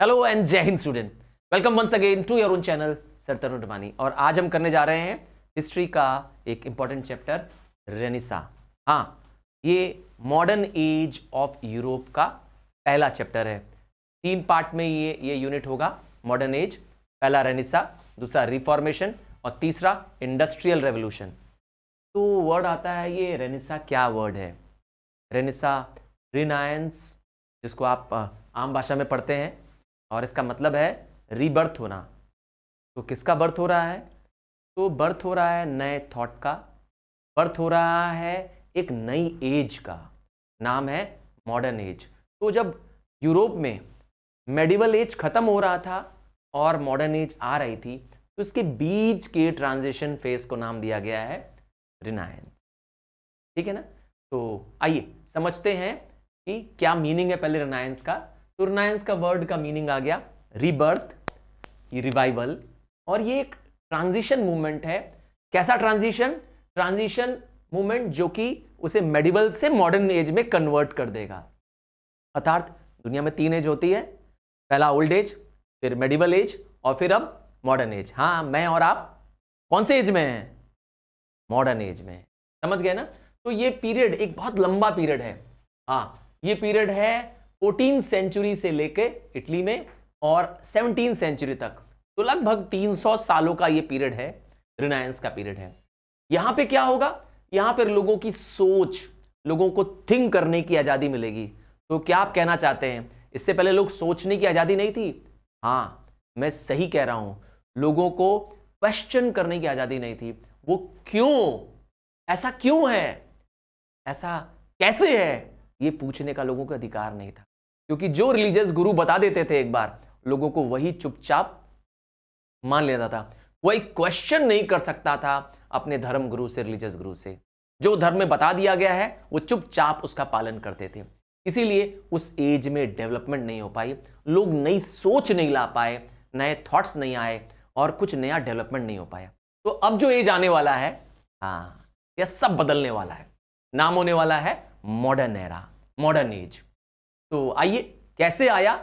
Hello and Jai Hind student, welcome once again to your own channel sir Tarun Rupani. और आज हम करने जा रहे हैं हिस्ट्री का एक इंपॉर्टेंट चैप्टर रेनेसां। हाँ, ये मॉडर्न एज ऑफ यूरोप का पहला चैप्टर है। तीन पार्ट में ये यूनिट होगा। मॉडर्न एज, पहला रेनेसां, दूसरा रिफॉर्मेशन और तीसरा इंडस्ट्रियल रेवोल्यूशन। तो वर्ड आता है ये रेनेसां, क्या वर्ड है? रेनेसां, रिनायंस, जिसको आप आम भाषा में पढ़ते हैं, और इसका मतलब है रीबर्थ होना। तो किसका बर्थ हो रहा है? तो बर्थ हो रहा है नए थॉट का, बर्थ हो रहा है एक नई एज का, नाम है मॉडर्न एज। तो जब यूरोप में मेडिवल एज ख़त्म हो रहा था और मॉडर्न एज आ रही थी, तो इसके बीच के ट्रांजिशन फेज को नाम दिया गया है रिनायंस। ठीक है ना? तो आइए समझते हैं कि क्या मीनिंग है पहले रिनायंस का। तो रिनायंस का वर्ड का मीनिंग आ गया रीबर्थ, रिवाइवल, और ये एक ट्रांजिशन मूवमेंट है। कैसा ट्रांजिशन? ट्रांजिशन मूवमेंट जो कि उसे मेडिवल से मॉडर्न एज में कन्वर्ट कर देगा। अर्थात दुनिया में तीन एज होती है, पहला ओल्ड एज, फिर मेडिवल एज, और फिर अब मॉडर्न एज। हाँ, मैं और आप कौन से एज में हैं? मॉडर्न एज में। समझ गए ना? तो ये पीरियड एक बहुत लंबा पीरियड है। हाँ, ये पीरियड है 14 सेंचुरी से लेके इटली में और 17 सेंचुरी तक। तो लगभग 300 सालों का ये पीरियड है, रिनायंस का पीरियड है। यहाँ पे क्या होगा? यहाँ पर लोगों की सोच, लोगों को थिंक करने की आज़ादी मिलेगी। तो क्या आप कहना चाहते हैं इससे पहले लोग सोचने की आज़ादी नहीं थी? हाँ, मैं सही कह रहा हूँ, लोगों को क्वेश्चन करने की आज़ादी नहीं थी। वो क्यों, ऐसा क्यों है, ऐसा कैसे है, ये पूछने का लोगों का अधिकार नहीं था, क्योंकि जो रिलीजियस गुरु बता देते थे एक बार, लोगों को वही चुपचाप मान लेता था। वही क्वेश्चन नहीं कर सकता था अपने धर्म गुरु से, रिलीजियस गुरु से। जो धर्म में बता दिया गया है वो चुपचाप उसका पालन करते थे। इसीलिए उस एज में डेवलपमेंट नहीं हो पाई, लोग नई सोच नहीं ला पाए, नए थॉट्स नहीं आए और कुछ नया डेवलपमेंट नहीं हो पाया। तो अब जो एज आने वाला है, हाँ, यह सब बदलने वाला है, नाम होने वाला है मॉडर्न एरा, मॉडर्न एज। तो आइए, कैसे आया,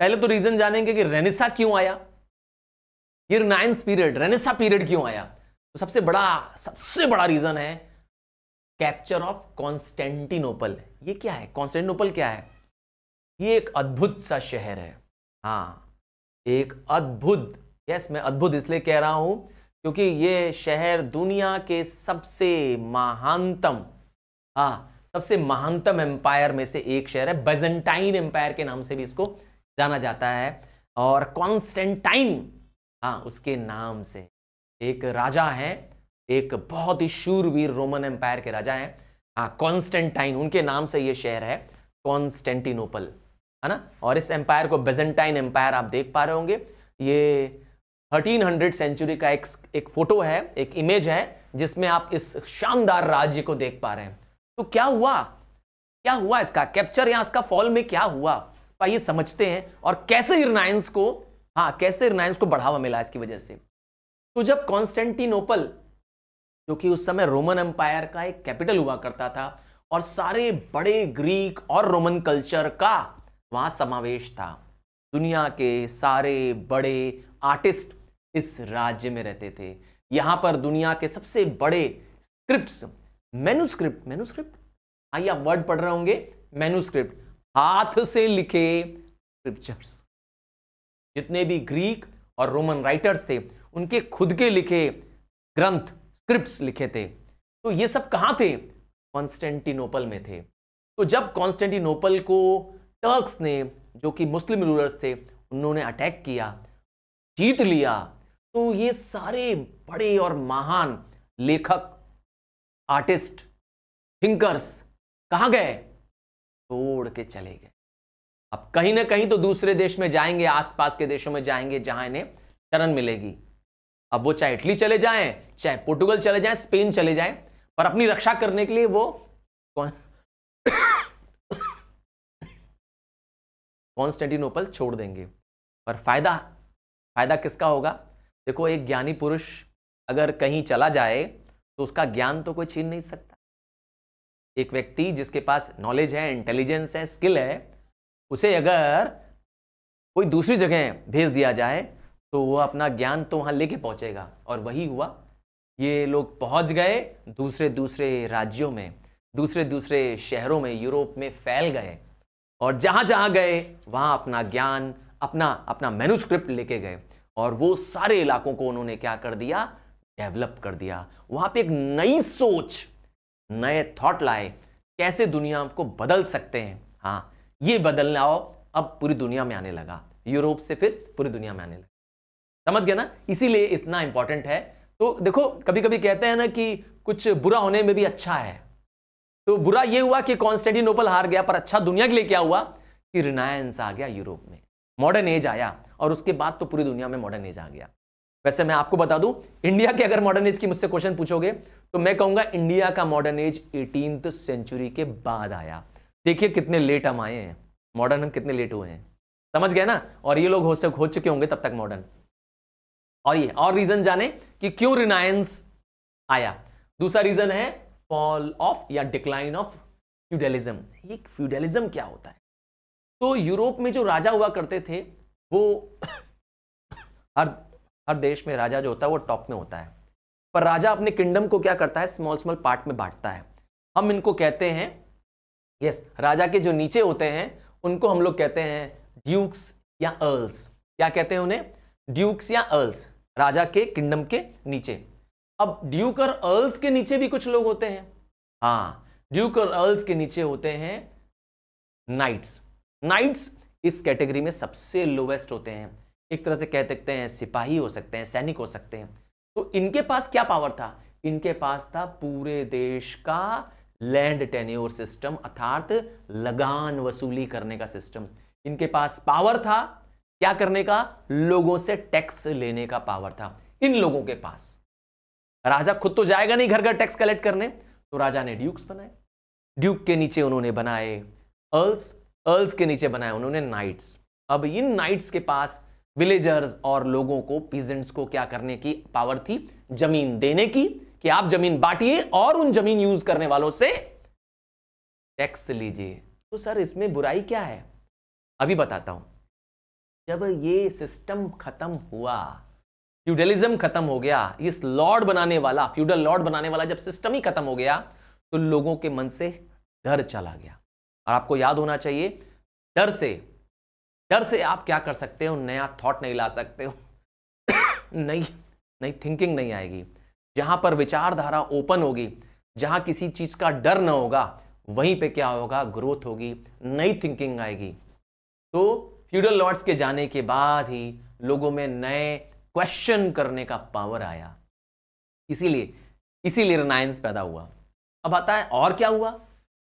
पहले तो रीजन जानेंगे कि रेनेसां क्यों आया, ये रिनायंस पीरियड, रेनेसां पीरियड क्यों आया। तो सबसे बड़ा रीजन है कैप्चर ऑफ कॉन्स्टेंटिनोपल। ये क्या है? कॉन्स्टेंटिनोपल क्या है? ये एक अद्भुत सा शहर है। हाँ, एक अद्भुत, यस, मैं अद्भुत इसलिए कह रहा हूं क्योंकि ये शहर दुनिया के सबसे महानतम एम्पायर में से एक शहर है। बाइजेंटाइन एम्पायर के नाम से भी इसको जाना जाता है, और कॉन्स्टेंटाइन, हाँ, उसके नाम से एक राजा है, एक बहुत ही शूरवीर रोमन एम्पायर के राजा हैं, हाँ, कॉन्स्टेंटाइन, उनके नाम से ये शहर है कॉन्स्टेंटिनोपल, है ना। और इस एम्पायर को बाइजेंटाइन एम्पायर आप देख पा रहे होंगे। ये 1300 सेंचुरी का एक फोटो है, एक इमेज है, जिसमें आप इस शानदार राज्य को देख पा रहे हैं। तो क्या हुआ, क्या हुआ इसका कैप्चर या इसका फॉल में क्या हुआ, तो आइए समझते हैं। और कैसे रिनायंस को, हाँ, कैसे रिनायंस को बढ़ावा मिला इसकी वजह से। तो जब कॉन्स्टेंटिनोपल, जो कि उस समय रोमन एम्पायर का एक कैपिटल हुआ करता था, और सारे बड़े ग्रीक और रोमन कल्चर का वहाँ समावेश था, दुनिया के सारे बड़े आर्टिस्ट इस राज्य में रहते थे। यहाँ पर दुनिया के सबसे बड़े स्क्रिप्ट्स, मैनुस्क्रिप्ट, आइए आप वर्ड पढ़ रहे होंगे, मैनुस्क्रिप्ट, हाथ से लिखे स्क्रिप्चर्स, जितने भी ग्रीक और रोमन राइटर्स थे उनके खुद के लिखे ग्रंथ, स्क्रिप्ट्स लिखे थे। तो ये सब कहाँ थे? कॉन्स्टेंटिनोपल में थे। तो जब कॉन्स्टेंटिनोपल को टर्क्स ने, जो कि मुस्लिम रूलर्स थे, उन्होंने अटैक किया, जीत लिया, तो ये सारे बड़े और महान लेखक, आर्टिस्ट, थिंकर्स कहाँ गए? तोड़ के चले गए। अब कहीं ना कहीं तो दूसरे देश में जाएंगे, आसपास के देशों में जाएंगे, जहां इन्हें शरण मिलेगी। अब वो चाहे इटली चले जाएं, चाहे पोर्टुगल चले जाएं, स्पेन चले जाएं, पर अपनी रक्षा करने के लिए वो कॉन्स्टेंटिनोपल छोड़ देंगे। पर फायदा किसका होगा? देखो, एक ज्ञानी पुरुष अगर कहीं चला जाए तो उसका ज्ञान तो कोई छीन नहीं सकता। एक व्यक्ति जिसके पास नॉलेज है, इंटेलिजेंस है, स्किल है, उसे अगर कोई दूसरी जगह भेज दिया जाए तो वह अपना ज्ञान तो वहाँ लेके पहुँचेगा। और वही हुआ, ये लोग पहुँच गए दूसरे दूसरे राज्यों में, दूसरे दूसरे शहरों में, यूरोप में फैल गए और जहाँ जहाँ गए वहाँ अपना ज्ञान, अपना मैन्युस्क्रिप्ट लेके गए और वो सारे इलाकों को उन्होंने क्या कर दिया, डेवलप कर दिया। वहाँ पे एक नई सोच, नए थॉट लाए, कैसे दुनिया को बदल सकते हैं। हाँ, ये बदलाव अब पूरी दुनिया में आने लगा, यूरोप से फिर पूरी दुनिया में आने लगा। समझ गए ना, इसीलिए इतना इंपॉर्टेंट है। तो देखो, कभी कभी कहते हैं ना कि कुछ बुरा होने में भी अच्छा है। तो बुरा ये हुआ कि कॉन्स्टेंटिनोपल हार गया, पर अच्छा दुनिया के लिए क्या हुआ कि रिनायंस आ गया यूरोप में, मॉडर्न एज आया और उसके बाद तो पूरी दुनिया में मॉडर्न एज आ गया। वैसे मैं आपको बता दूं, इंडिया के अगर मॉडर्न एज की मुझसे क्वेश्चन पूछोगे तो मैं कहूंगा इंडिया का मॉडर्न एज 18th सेंचुरी के बाद आया। देखिए कितने लेट हम आए हैं, मॉडर्न हम कितने लेट हुए हैं। समझ गए ना, और ये लोग हो चुके होंगे तब तक मॉडर्न। और ये और रीजन जाने कि क्यों रिनायंस आया। दूसरा रीजन है फॉल ऑफ या डिक्लाइन ऑफ फ्यूडलिज्म। ये फ्यूडलिज्म क्या होता है? तो यूरोप में जो राजा हुआ करते थे वो हर देश में राजा जो होता है वो टॉप में होता है, पर राजा अपने किंगडम को क्या करता है, स्मॉल स्मॉल पार्ट में बांटता है। हम इनको कहते हैं, यस, राजा के जो नीचे होते हैं उनको हम लोग कहते हैं ड्यूक्स या अर्ल्स। क्या कहते हैं उन्हें? ड्यूक्स या अर्ल्स, राजा के किंगडम के नीचे। अब ड्यूक और अर्ल्स के नीचे भी कुछ लोग होते हैं। हाँ, ड्यूक और अर्ल्स के नीचे होते हैं नाइट्स। नाइट्स इस कैटेगरी में सबसे लोवेस्ट होते हैं, एक तरह से कह सकते हैं सिपाही हो सकते हैं, सैनिक हो सकते हैं। तो इनके पास क्या पावर था? इनके पास था पूरे देश का लैंड टेन्योर सिस्टम, अर्थात लगान वसूली करने का सिस्टम। इनके पास पावर था क्या करने का, लोगों से टैक्स लेने का पावर था इन लोगों के पास। राजा खुद तो जाएगा नहीं घर घर टैक्स कलेक्ट करने, तो राजा ने ड्यूक्स बनाए, ड्यूक के नीचे उन्होंने बनाए अर्ल्स, अर्ल्स के नीचे बनाया उन्होंने नाइट्स। अब इन नाइट्स के पास विलेजर्स और लोगों को, पीजेंट्स को क्या करने की पावर थी, जमीन देने की, कि आप जमीन बांटिए और उन जमीन यूज करने वालों से टैक्स लीजिए। तो सर इसमें बुराई क्या है? अभी बताता हूं। जब ये सिस्टम खत्म हुआ, फ्यूडलिज्म खत्म हो गया, इस लॉर्ड बनाने वाला, फ्यूडल लॉर्ड बनाने वाला जब सिस्टम ही खत्म हो गया तो लोगों के मन से डर चला गया। और आपको याद होना चाहिए, डर से आप क्या कर सकते हो, नया थॉट नहीं ला सकते हो, नई थिंकिंग नहीं आएगी। जहां पर विचारधारा ओपन होगी, जहां किसी चीज का डर ना होगा, वहीं पे क्या होगा, ग्रोथ होगी, नई थिंकिंग आएगी। तो फ्यूडल लॉर्ड्स के जाने के बाद ही लोगों में नए क्वेश्चन करने का पावर आया, इसीलिए रिनायंस पैदा हुआ। अब आता है और क्या हुआ।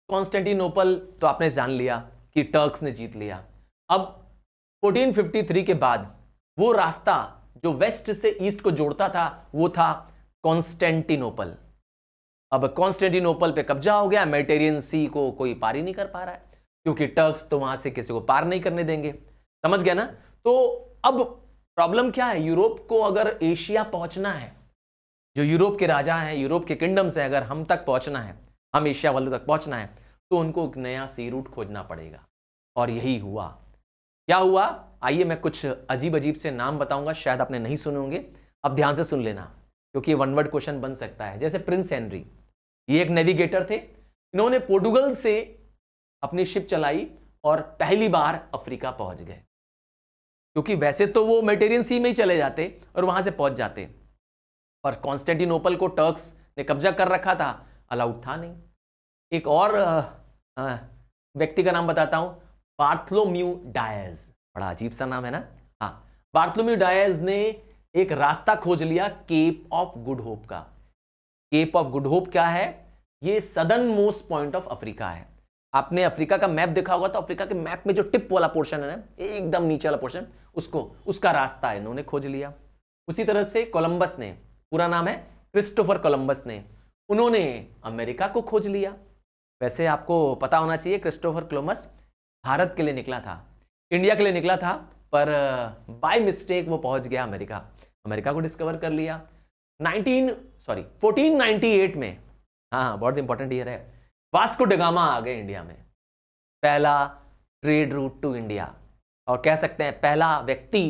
कॉन्स्टेंटिनोपल तो आपने जान लिया कि टर्क्स ने जीत लिया। अब 1453 के बाद वो रास्ता जो वेस्ट से ईस्ट को जोड़ता था वो था कॉन्स्टेंटिनोपल। अब कॉन्स्टेंटिनोपल पे कब्जा हो गया, मेडिटेरियन सी को कोई पार ही नहीं कर पा रहा है, क्योंकि टर्क्स तो वहां से किसी को पार नहीं करने देंगे। समझ गया ना। तो अब प्रॉब्लम क्या है, यूरोप को अगर एशिया पहुंचना है, जो यूरोप के राजा हैं, यूरोप के किंगडम्स हैं, अगर हम तक पहुंचना है, हम एशिया वालों तक पहुंचना है, तो उनको एक नया सी रूट खोजना पड़ेगा। और यही हुआ। क्या हुआ, आइए मैं कुछ अजीब अजीब से नाम बताऊंगा, शायद आपने नहीं सुने होंगे, अब ध्यान से सुन लेना क्योंकि वन वर्ड क्वेश्चन बन सकता है। जैसे प्रिंस हेनरी, ये एक नेविगेटर थे, इन्होंने पोर्टुगल से अपनी शिप चलाई और पहली बार अफ्रीका पहुंच गए, क्योंकि वैसे तो वो मेडिटेरियन सी में ही चले जाते और वहां से पहुंच जाते, पर कॉन्स्टेंटिनोपल को टर्क्स ने कब्जा कर रखा था, अलाउड था नहीं। एक और व्यक्ति का नाम बताता हूं, बार्थलोम्यू डायज, बड़ा अजीब सा नाम है ना। हाँ, बार्थलोम्यू डायज ने एक रास्ता खोज लिया केप ऑफ गुड होप का। केप ऑफ गुड होप क्या है, ये southern most point of Africa है। आपने अफ्रीका का मैप देखा होगा, तो अफ्रीका के मैप में जो टिप वाला पोर्शन है ना, एकदम नीचे वाला पोर्शन, उसका रास्ता इन्होंने खोज लिया। उसी तरह से कोलंबस ने, पूरा नाम है क्रिस्टोफर कोलंबस ने, उन्होंने अमेरिका को खोज लिया। वैसे आपको पता होना चाहिए क्रिस्टोफर कोलंबस भारत के लिए निकला था, इंडिया के लिए निकला था, पर बाय मिस्टेक वो पहुंच गया अमेरिका को डिस्कवर कर लिया 1498 में। हाँ, बहुत इंपॉर्टेंट ईयर है। वास्को डी गामा आ गए इंडिया में, पहला ट्रेड रूट टू इंडिया, और कह सकते हैं पहला व्यक्ति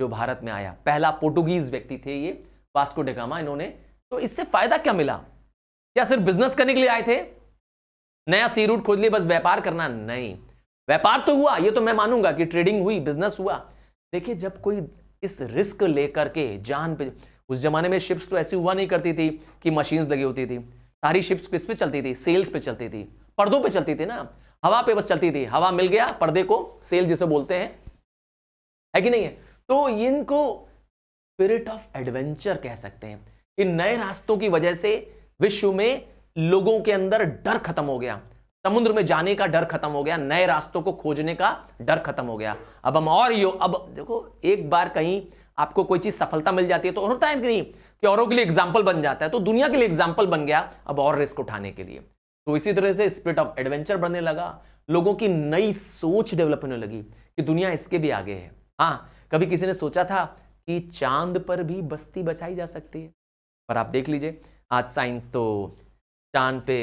जो भारत में आया, पहला पोर्टुगीज व्यक्ति थे ये वास्को डी गामा। इन्होंने तो इससे फायदा क्या मिला? क्या सिर्फ बिजनेस करने के लिए आए थे, नया सी रूट खोज लिए, बस व्यापार करना? नहीं, व्यापार तो हुआ, ये तो मैं मानूंगा कि ट्रेडिंग हुई, बिजनेस हुआ। देखिए जब कोई इस रिस्क लेकर के जान पे, उस जमाने में शिप्स तो ऐसी हुआ नहीं करती थी कि मशीन्स लगी होती थी, सारी शिप्स किस पे चलती थी? सेल्स पे चलती थी, पर्दों पे चलती थी ना, हवा पे बस चलती थी, हवा मिल गया पर्दे को, सेल जिसे बोलते हैं, है कि नहीं है? तो इनको स्पिरिट ऑफ एडवेंचर कह सकते हैं। इन नए रास्तों की वजह से विश्व में लोगों के अंदर डर खत्म हो गया, समुद्र में जाने का डर खत्म हो गया, नए रास्तों को खोजने का डर खत्म हो गया। अब हम और अब देखो, एक बार कहीं आपको कोई चीज सफलता मिल जाती है तो होता है कि नहीं कि औरों के लिए एग्जाम्पल बन जाता है, तो दुनिया के लिए एग्जाम्पल बन गया, अब और रिस्क उठाने के लिए। तो इसी तरह से स्पिरिट ऑफ एडवेंचर बढ़ने लगा, लोगों की नई सोच डेवलप होने लगी कि दुनिया इसके भी आगे है। हाँ, कभी किसी ने सोचा था कि चांद पर भी बस्ती बचाई जा सकती है, पर आप देख लीजिए आज साइंस तो चांद पे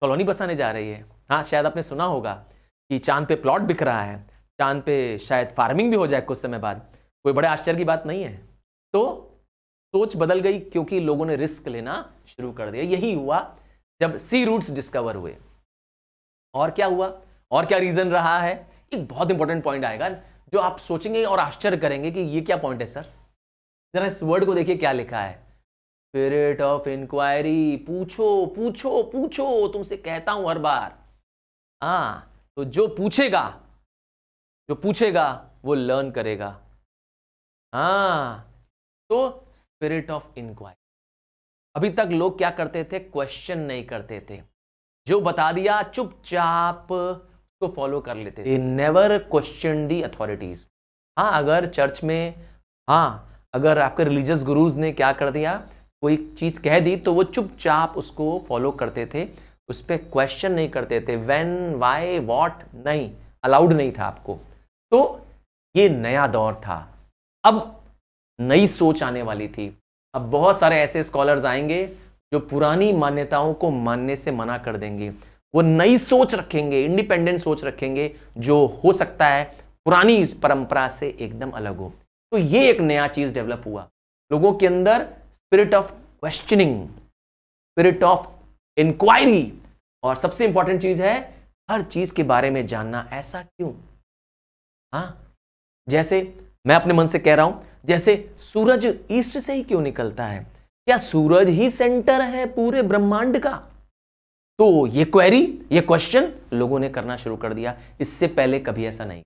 कॉलोनी बसाने जा रही है। हाँ, शायद आपने सुना होगा कि चांद पे प्लॉट बिक रहा है, चांद पे शायद फार्मिंग भी हो जाए कुछ समय बाद, कोई बड़े आश्चर्य की बात नहीं है। तो सोच बदल गई क्योंकि लोगों ने रिस्क लेना शुरू कर दिया। यही हुआ जब सी रूट्स डिस्कवर हुए। और क्या हुआ, और क्या रीजन रहा है? एक बहुत इंपॉर्टेंट पॉइंट आएगा जो आप सोचेंगे और आश्चर्य करेंगे कि ये क्या पॉइंट है सर। जरा इस वर्ड को देखिए क्या लिखा है, स्पिरिट ऑफ इंक्वायरी। पूछो पूछो पूछो, तुमसे कहता हूं हर बार। हाँ, तो जो पूछेगा वो लर्न करेगा। हाँ, तो स्पिरिट ऑफ इंक्वायरी। अभी तक लोग क्या करते थे, क्वेश्चन नहीं करते थे, जो बता दिया चुपचाप उसको फॉलो कर लेते थे। Never question the authorities. हाँ, अगर चर्च में, हाँ अगर आपके रिलीजियस गुरुज ने क्या कर दिया, कोई चीज कह दी, तो वो चुपचाप उसको फॉलो करते थे, उस पर क्वेश्चन नहीं करते थे। व्हेन, व्हाई, व्हाट नहीं, अलाउड नहीं था आपको। तो ये नया दौर था, अब नई सोच आने वाली थी। अब बहुत सारे ऐसे स्कॉलर्स आएंगे जो पुरानी मान्यताओं को मानने से मना कर देंगे, वो नई सोच रखेंगे, इंडिपेंडेंट सोच रखेंगे, जो हो सकता है पुरानी परंपरा से एकदम अलग हो। तो ये एक नया चीज डेवलप हुआ लोगों के अंदर, spirit of questioning, spirit of inquiry. और सबसे इंपॉर्टेंट चीज है हर चीज के बारे में जानना। ऐसा क्यों? हाँ, जैसे मैं अपने मन से कह रहा हूं, जैसे सूरज ईस्ट से ही क्यों निकलता है? क्या सूरज ही सेंटर है पूरे ब्रह्मांड का? तो ये क्वेरी, ये क्वेश्चन लोगों ने करना शुरू कर दिया, इससे पहले कभी ऐसा नहीं।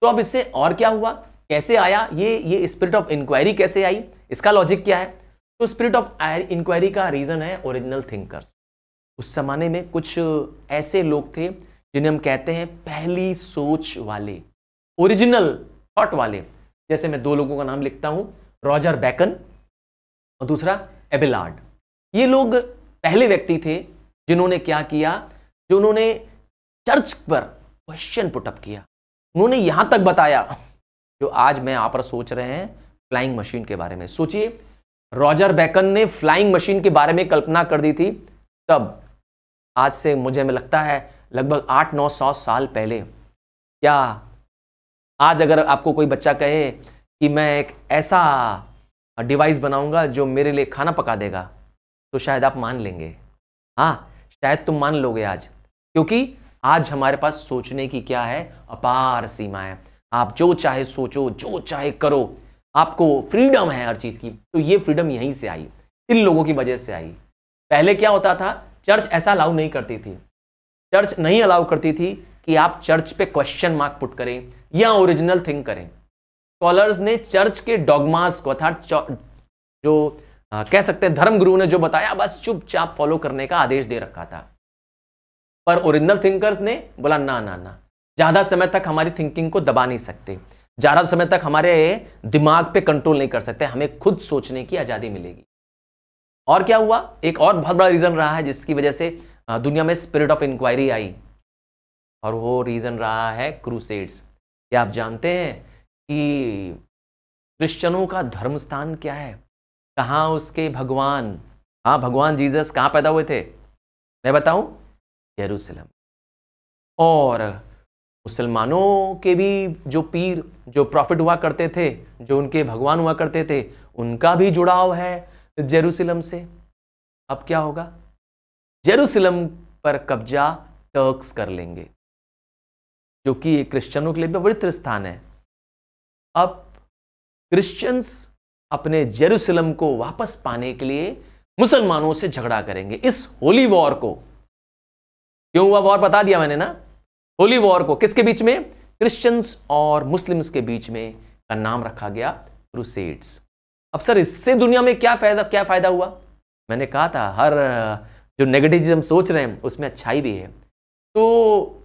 तो अब इससे और क्या हुआ, कैसे आया ये स्पिरिट ऑफ इंक्वायरी कैसे आई, इसका लॉजिक क्या है? तो स्पिरिट ऑफ इंक्वायरी का रीजन है ओरिजिनल थिंकर्स। उस जमाने में कुछ ऐसे लोग थे जिन्हें हम कहते हैं पहली सोच वाले, ओरिजिनल थॉट वाले। जैसे मैं दो लोगों का नाम लिखता हूं, रॉजर बैकन और दूसरा एबेलार्ड। ये लोग पहले व्यक्ति थे जिन्होंने क्या किया, जो उन्होंने चर्च पर क्वेश्चन पुटअप किया। उन्होंने यहां तक बताया जो आज मैं आप पर सोच रहे हैं फ्लाइंग मशीन के बारे में। सोचिए, रॉजर बैकन ने फ्लाइंग मशीन के बारे में कल्पना कर दी थी तब, आज से मुझे लगता है लगभग 800-900 साल पहले। क्या आज अगर आपको कोई बच्चा कहे कि मैं एक ऐसा डिवाइस बनाऊंगा जो मेरे लिए खाना पका देगा, तो शायद आप मान लेंगे। हाँ, शायद तुम मान लोगे आज, क्योंकि आज हमारे पास सोचने की क्या है, अपार सीमा है। आप जो चाहे सोचो, जो चाहे करो, आपको फ्रीडम है हर चीज की। तो ये फ्रीडम यहीं से आई, इन लोगों की वजह से आई। पहले क्या होता था, चर्च ऐसा अलाउ नहीं करती थी, चर्च नहीं अलाउ करती थी कि आप चर्च पे क्वेश्चन मार्क पुट करें या ओरिजिनल थिंक करें। स्कॉलर्स ने चर्च के डॉगमास को, अर्थात जो कह सकते हैं धर्मगुरु ने जो बताया, बस चुपचाप फॉलो करने का आदेश दे रखा था। पर ओरिजिनल थिंकर्स ने बोला ना ना ना, ज़्यादा समय तक हमारी थिंकिंग को दबा नहीं सकते, ज़्यादा समय तक हमारे दिमाग पे कंट्रोल नहीं कर सकते, हमें खुद सोचने की आज़ादी मिलेगी। और क्या हुआ, एक और बहुत बड़ा रीज़न रहा है जिसकी वजह से दुनिया में स्पिरिट ऑफ इंक्वायरी आई, और वो रीज़न रहा है क्रूसेड्स। क्या आप जानते हैं कि क्रिश्चनों का धर्म स्थान क्या है, कहाँ उसके भगवान, हाँ भगवान जीसस कहाँ पैदा हुए थे? मैं बताऊँ, जेरूसलम। और मुसलमानों के भी जो पीर जो प्रॉफिट हुआ करते थे, जो उनके भगवान हुआ करते थे, उनका भी जुड़ाव है जेरूसलम से। अब क्या होगा, जेरूसलम पर कब्जा टर्क्स कर लेंगे, जो कि एक क्रिश्चियनों के लिए भी पवित्र स्थान है। अब क्रिश्चियंस अपने जेरूसलम को वापस पाने के लिए मुसलमानों से झगड़ा करेंगे। इस होली वॉर को, क्यों हुआ वॉर बता दिया मैंने ना, होली वॉर को किसके बीच में, क्रिश्चियंस और मुस्लिम्स के बीच में, का नाम रखा गया क्रूसेड्स। अब सर इससे दुनिया में क्या फायदा हुआ? मैंने कहा था हर जो नेगेटिविज्म सोच रहे हैं उसमें अच्छाई भी है। तो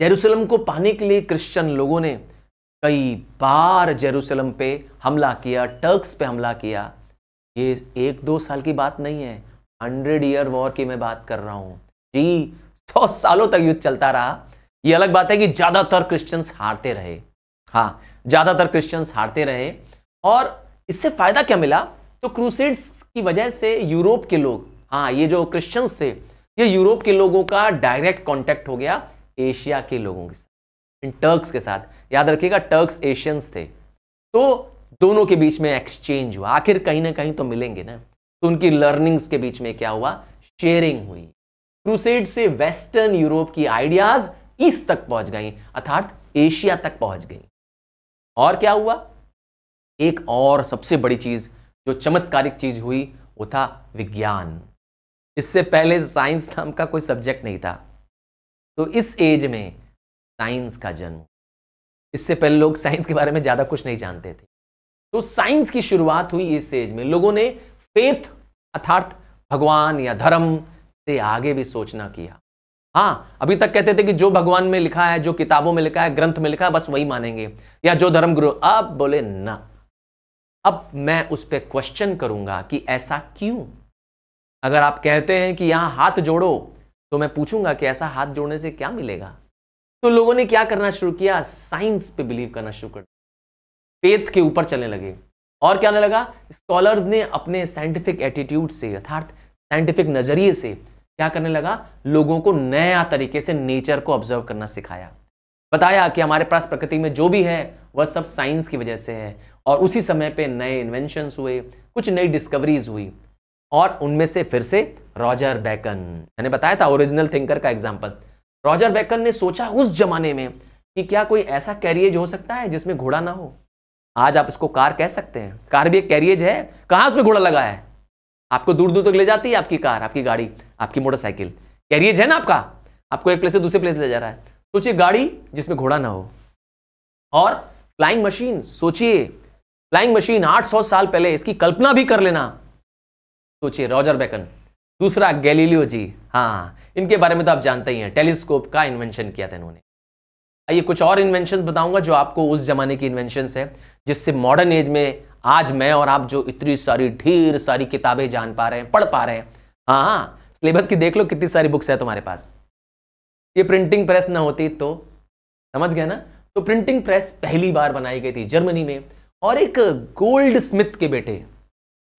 जेरूसलम को पाने के लिए क्रिश्चियन लोगों ने कई बार जेरूसलम पे हमला किया, टर्क्स पे हमला किया। ये 1-2 साल की बात नहीं है, 100 ईयर वॉर की मैं बात कर रहा हूँ जी। 100 सालों तक युद्ध चलता रहा। ये अलग बात है कि ज़्यादातर क्रिश्चियंस हारते रहे। हाँ, ज़्यादातर क्रिश्चियंस हारते रहे। और इससे फ़ायदा क्या मिला, तो क्रूसेड्स की वजह से यूरोप के लोग, हाँ ये जो क्रिश्चियंस थे ये यूरोप के लोगों का डायरेक्ट कॉन्टैक्ट हो गया एशिया के लोगों के साथ, इन टर्क्स के साथ। याद रखिएगा टर्क्स एशियंस थे, तो दोनों के बीच में एक्सचेंज हुआ। आखिर कहीं ना कहीं तो मिलेंगे ना, तो उनकी लर्निंग्स के बीच में क्या हुआ, शेयरिंग हुई। क्रूसेड से वेस्टर्न यूरोप की आइडियाज ईस्ट तक पहुंच गई, अर्थात एशिया तक पहुंच गई। और क्या हुआ, एक और सबसे बड़ी चीज जो चमत्कारिक चीज हुई वो था विज्ञान। इससे पहले साइंस नाम का कोई सब्जेक्ट नहीं था, तो इस एज में साइंस का जन्म। इससे पहले लोग साइंस के बारे में ज्यादा कुछ नहीं जानते थे, तो साइंस की शुरुआत हुई इस एज में। लोगों ने फेथ अर्थात भगवान या धर्म से आगे भी सोचना किया। हाँ, अभी तक कहते थे कि जो भगवान में लिखा है, जो किताबों में लिखा है, ग्रंथ में लिखा है, बस वही मानेंगे, या जो धर्मगुरु। अब बोले ना, अब मैं उस पर क्वेश्चन करूंगा कि ऐसा क्यों। अगर आप कहते हैं कि यहां हाथ जोड़ो, तो मैं पूछूंगा कि ऐसा हाथ जोड़ने से क्या मिलेगा। तो लोगों ने क्या करना शुरू किया, साइंस पे बिलीव करना शुरू कर दिया, फेथ के ऊपर चलने लगे। और क्या होने लगा, स्कॉलर्स ने अपने साइंटिफिक एटीट्यूड से अर्थात साइंटिफिक नजरिए से क्या करने लगा, लोगों को नया तरीके से नेचर को ऑब्जर्व करना सिखाया, बताया कि हमारे पास प्रकृति में जो भी है वह सब साइंस की वजह से है। और उसी समय पे नए इन्वेंशंस हुए, कुछ नई डिस्कवरीज हुई, और उनमें से फिर से रॉजर बैकन, मैंने बताया था ओरिजिनल थिंकर का एग्जाम्पल। रॉजर बैकन ने सोचा उस जमाने में कि क्या कोई ऐसा कैरियज हो सकता है जिसमें घोड़ा ना हो। आज आप इसको कार कह सकते हैं, कार भी एक कैरियज है, कहाँ उसमें घोड़ा लगा है। आपको दूर दूर तक ले जाती है आपकी कार, आपकी गाड़ी, आपकी मोटरसाइकिल, कैरियज है ना आपका, आपको एक प्लेस से दूसरे प्लेस ले जा रहा है। सोचिए गाड़ी जिसमें घोड़ा ना हो, और फ्लाइंग मशीन। सोचिए फ्लाइंग मशीन 800 साल पहले, इसकी कल्पना भी कर लेना। सोचिए रॉजर बैकन। दूसरा गैलीलियो जी, हाँ इनके बारे में तो आप जानते ही हैं, टेलीस्कोप का इन्वेंशन किया था इन्होंने। आइए कुछ और इन्वेंशन बताऊंगा जो आपको उस जमाने की इन्वेंशन है, जिससे मॉडर्न एज में आज मैं और आप जो इतनी सारी ढेर सारी किताबें जान पा रहे हैं, पढ़ पा रहे हैं। हाँ, सिलेबस की देख लो कितनी सारी बुक्स है तुम्हारे पास। ये प्रिंटिंग प्रेस ना होती तो, समझ गए ना। तो प्रिंटिंग प्रेस पहली बार बनाई गई थी जर्मनी में, और एक गोल्ड स्मिथ के बेटे,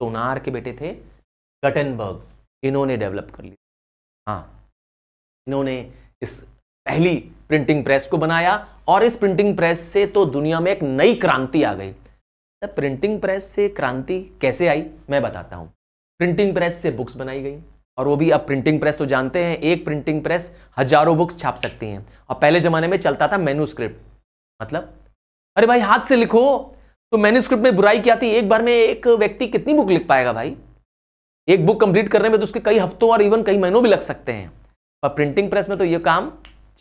सोनार के बेटे थे, गटनबर्ग, इन्होंने डेवलप कर ली। हाँ, इन्होंने इस पहली प्रिंटिंग प्रेस को बनाया, और इस प्रिंटिंग प्रेस से तो दुनिया में एक नई क्रांति आ गई। प्रिंटिंग प्रेस से क्रांति कैसे आई मैं बताता हूँ। प्रिंटिंग प्रेस से बुक्स बनाई गई, और वो भी अब प्रिंटिंग प्रेस तो जानते हैं, एक प्रिंटिंग प्रेस हजारों बुक्स छाप सकती हैं। और पहले जमाने में चलता था मैन्युस्क्रिप्ट, मतलब अरे भाई हाथ से लिखो, तो मैन्युस्क्रिप्ट में बुराई क्या थी, एक बार में एक व्यक्ति कितनी बुक लिख पाएगा भाई। एक बुक कंप्लीट करने में तो उसके कई हफ्तों और इवन कई महीनों भी लग सकते हैं, पर प्रिंटिंग प्रेस में तो ये काम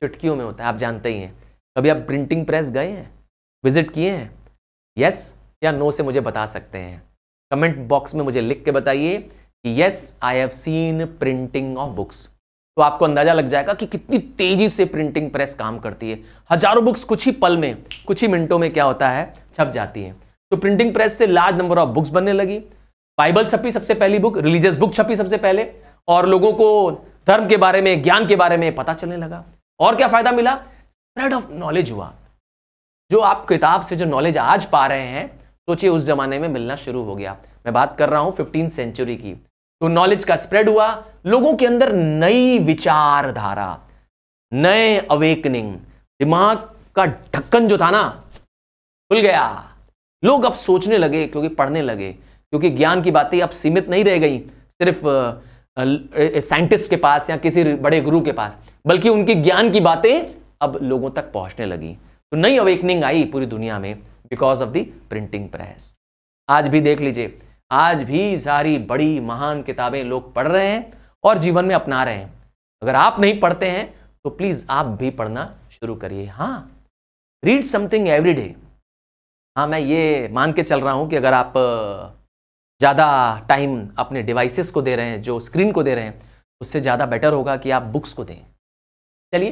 चुटकियों में होता है, आप जानते ही हैं। कभी आप प्रिंटिंग प्रेस गए हैं, विजिट किए हैं, यस या नो से मुझे बता सकते हैं। कमेंट बॉक्स में मुझे लिख के बताइए कि yes I have seen printing of books, तो आपको अंदाजा लग जाएगा कि कितनी तेजी से प्रिंटिंग प्रेस काम करती है। हजारों बुक्स कुछ ही पल में, कुछ ही मिनटों में क्या होता है, छप जाती है। तो प्रिंटिंग प्रेस से लार्ज नंबर ऑफ बुक्स बनने लगी। बाइबल छपी सबसे पहली बुक, रिलीजियस बुक छपी सबसे पहले, और लोगों को धर्म के बारे में, ज्ञान के बारे में पता चलने लगा। और क्या फायदा मिला, स्प्रेड ऑफ नॉलेज हुआ। जो आप किताब से जो नॉलेज आज पा रहे हैं, सोचिए उस जमाने में मिलना शुरू हो गया। मैं बात कर रहा हूं 15th सेंचुरी की। तो नॉलेज का स्प्रेड हुआ, लोगों के अंदर नई विचारधारा, नए अवेकनिंग, दिमाग का ढक्कन जो था ना खुल गया। लोग अब सोचने लगे क्योंकि पढ़ने लगे, क्योंकि ज्ञान की बातें अब सीमित नहीं रह गई सिर्फ साइंटिस्ट के पास या किसी बड़े गुरु के पास, बल्कि उनके ज्ञान की बातें अब लोगों तक पहुंचने लगी। तो नई अवेकनिंग आई पूरी दुनिया में because of the printing press. आज भी देख लीजिए, आज भी सारी बड़ी महान किताबें लोग पढ़ रहे हैं और जीवन में अपना रहे हैं। अगर आप नहीं पढ़ते हैं तो प्लीज आप भी पढ़ना शुरू करिए। हाँ, रीड समथिंग एवरी डे। हाँ, मैं ये मान के चल रहा हूँ कि अगर आप ज़्यादा टाइम अपने डिवाइसेस को दे रहे हैं, जो स्क्रीन को दे रहे हैं, उससे ज़्यादा बेटर होगा कि आप बुक्स को दें। चलिए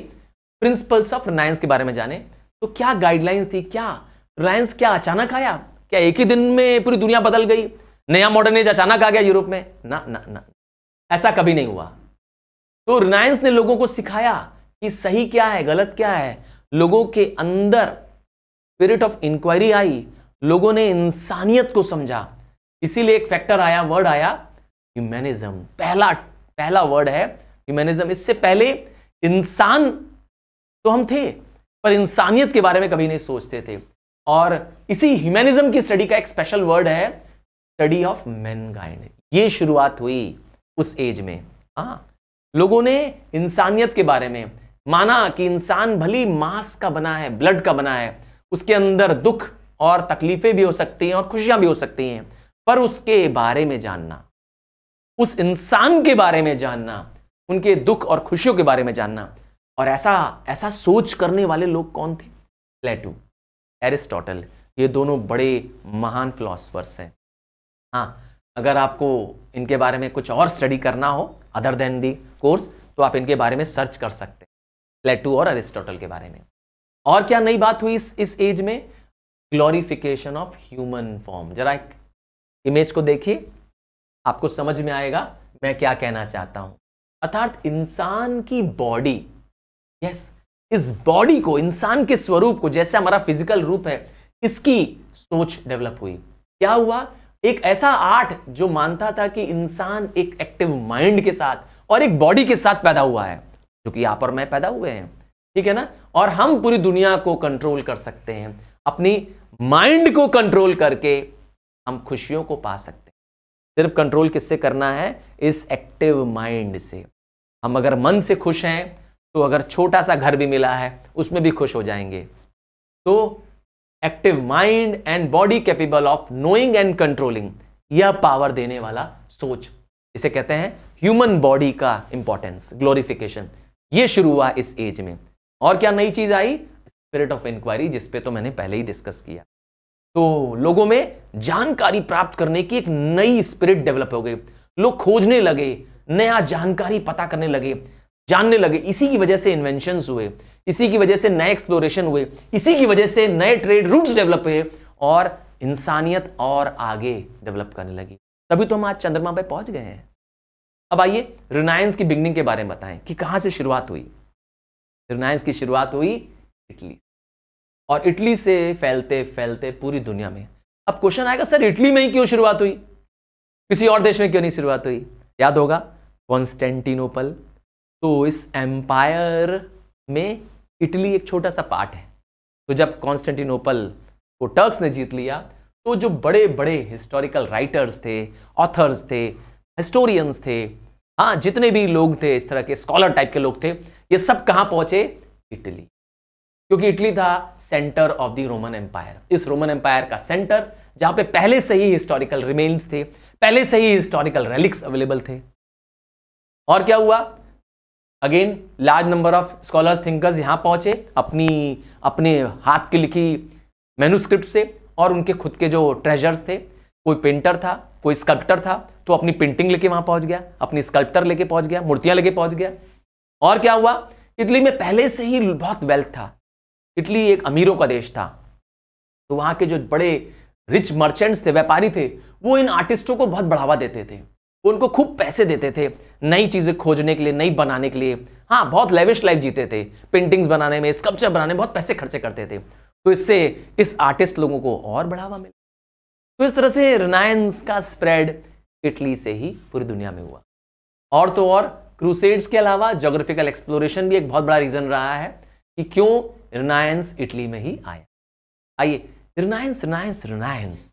प्रिंसिपल्स ऑफ रिलायंस के बारे में जाने। तो क्या गाइडलाइंस थी? क्या रिलायंस क्या अचानक आया? क्या एक ही दिन में पूरी दुनिया बदल गई? नया मॉडर्न एज अचानक आ गया यूरोप में? ना ना ना, ऐसा कभी नहीं हुआ। तो रिलायंस ने लोगों को सिखाया कि सही क्या है, गलत क्या है। लोगों के अंदर स्पिरिट ऑफ इंक्वायरी आई, लोगों ने इंसानियत को समझा। इसीलिए एक फैक्टर आया, वर्ड आया ह्यूमनिज्म। पहला वर्ड है ह्यूमनिज्म। इससे पहले इंसान तो हम थे, पर इंसानियत के बारे में कभी नहीं सोचते थे। और इसी ह्यूमनिज्म की स्टडी का एक स्पेशल वर्ड है स्टडी ऑफ मैनकाइंड। ये शुरुआत हुई उस एज में। हाँ, लोगों ने इंसानियत के बारे में माना कि इंसान भली मांस का बना है, ब्लड का बना है, उसके अंदर दुख और तकलीफें भी हो सकती हैं और खुशियां भी हो सकती हैं, पर उसके बारे में जानना, उस इंसान के बारे में जानना, उनके दुख और खुशियों के बारे में जानना। और ऐसा सोच करने वाले लोग कौन थे? प्लेटो, एरिस्टोटल, ये दोनों बड़े महान फिलोसफर्स हैं। हाँ, अगर आपको इनके बारे में कुछ और स्टडी करना हो अदर देन दी कोर्स, तो आप इनके बारे में सर्च कर सकते हैं, प्लेटो और एरिस्टोटल के बारे में। और क्या नई बात हुई इस एज में? Glorification of human form. जरा एक इमेज को देखिए, आपको समझ में आएगा मैं क्या कहना चाहता हूं। अर्थात इंसान की बॉडी, यस, इस बॉडी को, इंसान के स्वरूप को, जैसे हमारा फिजिकल रूप है, इसकी सोच डेवलप हुई। क्या हुआ? एक ऐसा आर्ट जो मानता था कि इंसान एक एक्टिव माइंड के साथ और एक बॉडी के साथ पैदा हुआ है, जो कि आप और मैं पैदा हुए हैं, ठीक है ना, और हम पूरी दुनिया को कंट्रोल कर सकते हैं। अपनी माइंड को कंट्रोल करके हम खुशियों को पा सकते हैं। सिर्फ कंट्रोल किससे करना है? इस एक्टिव माइंड से। हम अगर मन से खुश हैं तो अगर छोटा सा घर भी मिला है उसमें भी खुश हो जाएंगे। तो active mind and body capable of knowing and controlling, यह पावर देने वाला सोच, इसे कहते हैं ह्यूमन बॉडी का इंपॉर्टेंस, ग्लोरिफिकेशन। यह शुरू हुआ इस एज में। और क्या नई चीज आई? स्पिरिट ऑफ इंक्वायरी, जिसपे तो मैंने पहले ही डिस्कस किया। तो लोगों में जानकारी प्राप्त करने की एक नई स्पिरिट डेवलप हो गई। लोग खोजने लगे, नया जानकारी पता करने लगे, जानने लगे। इसी की वजह से इन्वेंशंस हुए, इसी की वजह से नए एक्सप्लोरेशन हुए, इसी की वजह से नए ट्रेड रूट्स डेवलप हुए और इंसानियत और आगे डेवलप करने लगी। तभी तो हम आज चंद्रमा पर पहुंच गए हैं। अब आइए रिलायंस की बिगनिंग के बारे में बताएं कि कहां से शुरुआत हुई। रिलायंस की शुरुआत हुई इटली, और इटली से फैलते फैलते पूरी दुनिया में। अब क्वेश्चन आएगा, सर इटली में ही क्यों शुरुआत हुई, किसी और देश में क्यों नहीं शुरुआत हुई? याद होगा कॉन्स्टेंटिनोपल। तो इस एम्पायर में इटली एक छोटा सा पार्ट है। तो जब कॉन्स्टेंटिनोपल को टर्क्स ने जीत लिया, तो जो बड़े बड़े हिस्टोरिकल राइटर्स थे, ऑथर्स थे, हिस्टोरियंस थे, हाँ, जितने भी लोग थे इस तरह के स्कॉलर टाइप के लोग थे, ये सब कहाँ पहुंचे? इटली। क्योंकि इटली था centre of the Roman Empire. इस रोमन एम्पायर का सेंटर, जहां पे पहले से ही हिस्टोरिकल रिमेन्स थे, पहले से ही हिस्टोरिकल रेलिक्स अवेलेबल थे। और क्या हुआ? Again large number of scholars, thinkers यहां पहुंचे अपने हाथ की लिखी मैन्युस्क्रिप्ट से, और उनके खुद के जो ट्रेजर्स थे। कोई पेंटर था, कोई स्कल्प्टर था, तो अपनी पेंटिंग लेके वहां पहुंच गया, अपनी स्कल्प्टर लेके पहुंच गया, मूर्तियां लेके पहुंच गया। और क्या हुआ? इटली में पहले से ही बहुत वेल्थ था। इटली एक अमीरों का देश था, तो वहां के जो बड़े रिच मर्चेंट्स थे, व्यापारी थे, वो इन आर्टिस्टों को बहुत बढ़ावा देते थे, वो उनको खूब पैसे देते थे नई चीजें खोजने के लिए, नई बनाने के लिए। हाँ, बहुत लेविश लाइफ जीते थे, पेंटिंग्स बनाने में, स्कल्पचर बनाने में बहुत पैसे खर्चे करते थे। तो इससे इस आर्टिस्ट लोगों को और बढ़ावा मिला। तो इस तरह से रिनायंस का स्प्रेड इटली से ही पूरी दुनिया में हुआ। और तो और क्रूसेड्स के अलावा ज्योग्राफिकल एक्सप्लोरेशन भी एक बहुत बड़ा रीजन रहा है कि क्यों रिनायंस इटली में ही आया। आइए, रिनायंस रिनायंस रिनायंस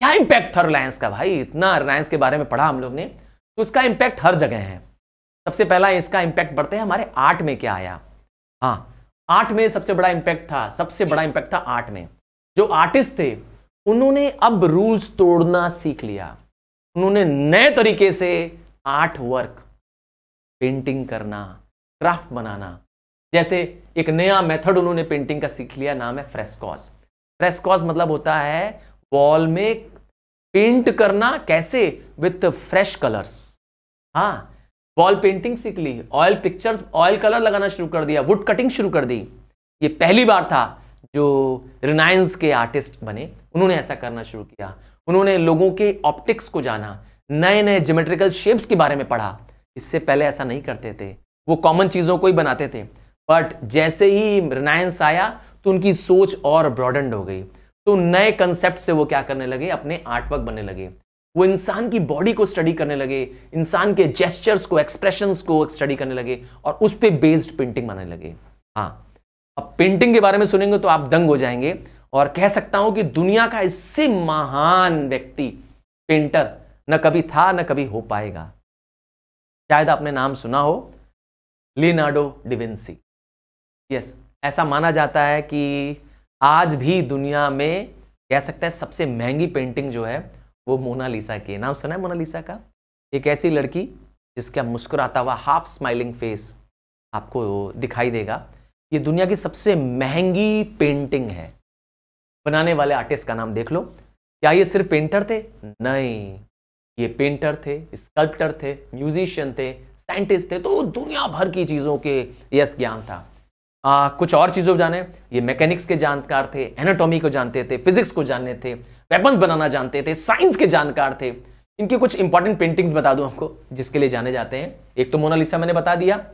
क्या इंपैक्ट था रिलायंस का भाई, इतना रिलायंस के बारे में पढ़ा हम लोग ने, तो इसका इंपैक्ट हर जगह है। सबसे पहला इसका इंपैक्ट बढ़ते हैं हमारे आर्ट में क्या आया। हाँ, आर्ट में सबसे बड़ा इंपैक्ट था, सबसे बड़ा इंपैक्ट था आर्ट में। जो आर्टिस्ट थे उन्होंने अब रूल्स तोड़ना सीख लिया, उन्होंने नए तरीके से आर्ट वर्क, पेंटिंग करना, क्राफ्ट बनाना, जैसे एक नया मेथड उन्होंने पेंटिंग का सीख लिया, नाम है फ्रेस्कोस। फ्रेस्कोस मतलब होता है वॉल में पेंट करना, कैसे, विथ फ्रेश कलर्स। हाँ, वॉल पेंटिंग सीख ली, ऑयल पिक्चर्स, ऑयल कलर लगाना शुरू कर दिया, वुड कटिंग शुरू कर दी। ये पहली बार था जो रिनायंस के आर्टिस्ट बने, उन्होंने ऐसा करना शुरू किया। उन्होंने लोगों के ऑप्टिक्स को जाना, नए नए ज्योमेट्रिकल शेप्स के बारे में पढ़ा। इससे पहले ऐसा नहीं करते थे, वो कॉमन चीज़ों को ही बनाते थे। बट जैसे ही रिनायंस आया तो उनकी सोच और ब्रॉडेंड हो गई, तो नए कंसेप्ट से वो क्या करने लगे, अपने आर्टवर्क बनने लगे। वो इंसान की बॉडी को स्टडी करने लगे, इंसान के जेस्चर्स को, एक्सप्रेशंस को स्टडी करने लगे और उस पर बेस्ड पेंटिंग बनाने लगे। हाँ, अब पेंटिंग के बारे में सुनेंगे तो आप दंग हो जाएंगे, और कह सकता हूं कि दुनिया का इससे महान व्यक्ति पेंटर न कभी था न कभी हो पाएगा। शायद आपने नाम सुना हो, लियोनार्डो डी विंसी। यस, ऐसा माना जाता है कि आज भी दुनिया में कह सकते हैं सबसे महंगी पेंटिंग जो है वो मोनालिसा के, नाम सुना है मोनालिसा का? एक ऐसी लड़की जिसका मुस्कुराता हुआ हाफ स्माइलिंग फेस आपको दिखाई देगा। ये दुनिया की सबसे महंगी पेंटिंग है। बनाने वाले आर्टिस्ट का नाम देख लो। क्या ये सिर्फ पेंटर थे? नहीं, ये पेंटर थे, स्कल्प्टर थे, म्यूजिशियन थे, साइंटिस्ट थे, तो दुनिया भर की चीज़ों के यस ज्ञान था। कुछ और चीज़ों जाने, ये मैकेनिक्स के जानकार थे, एनाटॉमी को जानते थे, फिजिक्स को जानने थे, वेपन्स बनाना जानते थे, साइंस के जानकार थे। इनकी कुछ इंपॉर्टेंट पेंटिंग्स बता दूं आपको जिसके लिए जाने जाते हैं। एक तो मोनालिसा मैंने बता दिया,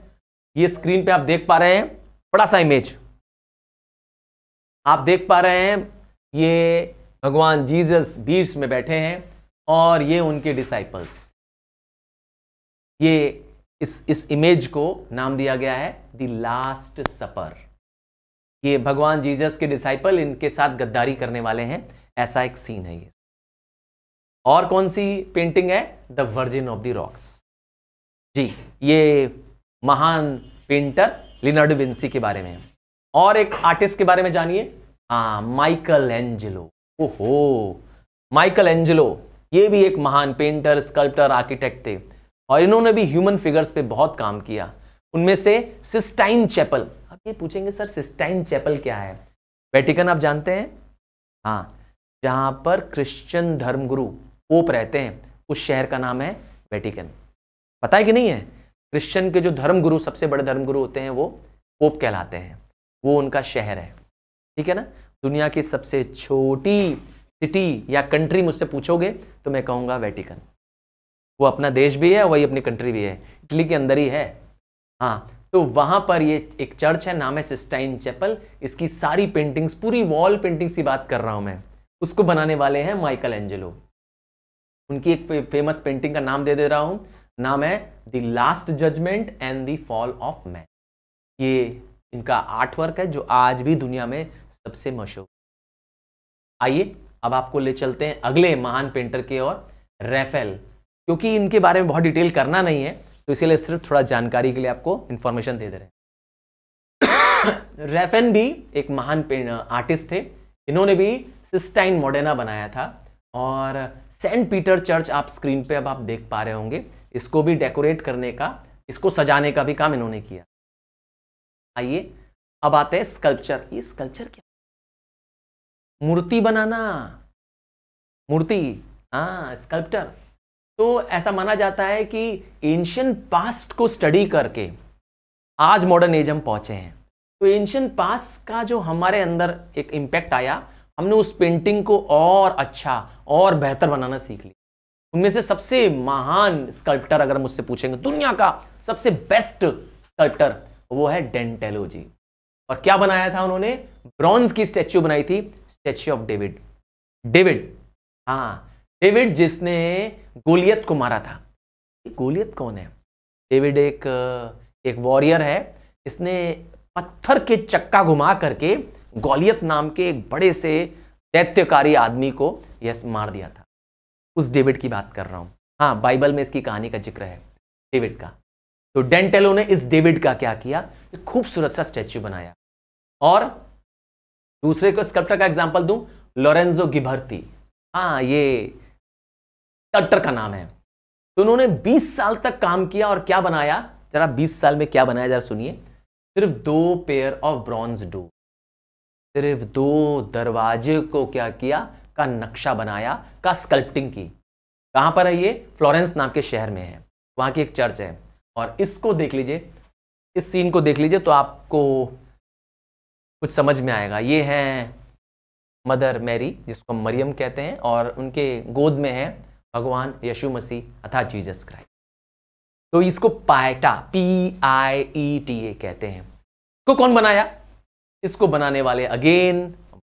ये स्क्रीन पर आप देख पा रहे हैं, बड़ा सा इमेज आप देख पा रहे हैं, ये भगवान जीसस बीच में बैठे हैं और ये उनके डिसाइपल्स। ये इस इमेज को नाम दिया गया है द लास्ट सपर। ये भगवान जीसस के डिसाइपल, इनके साथ गद्दारी करने वाले हैं, ऐसा एक सीन है ये। और कौन सी पेंटिंग है? The Virgin of the Rocks. जी, ये महान पेंटर लियोनार्डो विंसी के बारे में। और एक आर्टिस्ट के बारे में जानिए, माइकल एंजेलो। ओहो, माइकल एंजेलो, ये भी एक महान पेंटर, स्कल्प्टर, आर्किटेक्ट थे और इन्होंने भी ह्यूमन फिगर्स पे बहुत काम किया। उनमें से सिस्टाइन चैपल। आप ये पूछेंगे सर सिस्टाइन चैपल क्या है? वेटिकन आप जानते हैं? हाँ, जहाँ पर क्रिश्चियन धर्मगुरु पोप रहते हैं, उस शहर का नाम है वेटिकन। पता है कि नहीं है? क्रिश्चियन के जो धर्मगुरु, सबसे बड़े धर्मगुरु होते हैं, वो पोप कहलाते हैं। वो उनका शहर है, ठीक है ना। दुनिया की सबसे छोटी सिटी या कंट्री मुझसे पूछोगे तो मैं कहूँगा वेटिकन। वो अपना देश भी है, वही अपनी कंट्री भी है, इटली के अंदर ही है। हाँ, तो वहाँ पर ये एक चर्च है, नाम है सिस्टाइन चैपल। इसकी सारी पेंटिंग्स, पूरी वॉल पेंटिंग्स की बात कर रहा हूँ मैं, उसको बनाने वाले हैं माइकल एंजेलो। उनकी एक फेमस पेंटिंग का नाम दे रहा हूँ, नाम है the last judgement and the fall of man. ये इनका आर्ट वर्क है जो आज भी दुनिया में सबसे मशहूर। आइए अब आपको ले चलते हैं अगले महान पेंटर के और रैफेल। क्योंकि इनके बारे में बहुत डिटेल करना नहीं है तो इसीलिए सिर्फ थोड़ा जानकारी के लिए आपको इन्फॉर्मेशन दे रहे हैं। रैफेल भी एक महान आर्टिस्ट थे। इन्होंने भी सिस्टाइन मोडेना बनाया था और सेंट पीटर चर्च आप स्क्रीन पे अब आप देख पा रहे होंगे। इसको भी डेकोरेट करने का, इसको सजाने का भी काम इन्होंने किया। आइए अब आते हैं स्कल्पचर। ये स्कल्पचर क्या? मूर्ति बनाना, मूर्ति। हाँ, स्कल्पचर। तो ऐसा माना जाता है कि एंशियंट पास्ट को स्टडी करके आज मॉडर्न एज हम पहुंचे हैं। तो एंशियंट पास्ट का जो हमारे अंदर एक इम्पैक्ट आया, हमने उस पेंटिंग को और अच्छा और बेहतर बनाना सीख लिया। उनमें से सबसे महान स्कल्पचर अगर मुझसे पूछेंगे, दुनिया का सबसे बेस्ट स्कल्पचर, वो है डेंटेलो जी। और क्या बनाया था उन्होंने? ब्रॉन्ज की स्टैच्यू बनाई थी, स्टैच्यू ऑफ डेविड। डेविड, हाँ, डेविड जिसने गोलियत को मारा था। गोलियत कौन है? डेविड एक वॉरियर है, इसने पत्थर के चक्का घुमा करके गोलियत नाम के एक बड़े से दैत्यकारी आदमी को यस मार दिया था। उस डेविड की बात कर रहा हूं। हाँ, बाइबल में इसकी कहानी का जिक्र है डेविड का। तो डेंटेलो ने इस डेविड का क्या किया, एक खूबसूरत सा स्टैच्यू बनाया। और दूसरे को स्कल्प्टर का एग्जाम्पल दूं, लोरेंजो गिभर्ती। हाँ, ये स्कल्प्टर का नाम है। तो उन्होंने 20 साल तक काम किया और क्या बनाया, जरा 20 साल में क्या बनाया जरा सुनिए। सिर्फ 2 पेयर ऑफ ब्रॉन्ज डोर, सिर्फ 2 दरवाजे को क्या किया, का नक्शा बनाया, का स्कल्प्टिंग की। कहां पर है ये? फ्लोरेंस नाम के शहर में है, वहां की एक चर्च है। और इसको देख लीजिए, इस सीन को देख लीजिए तो आपको कुछ समझ में आएगा। ये है मदर मैरी, जिसको मरियम कहते हैं, और उनके गोद में है भगवान यीशु मसीह अर्थात जीसस क्राइस्ट। तो इसको पाएटा, PIETA कहते हैं। इसको कौन बनाया? इसको बनाने वाले अगेन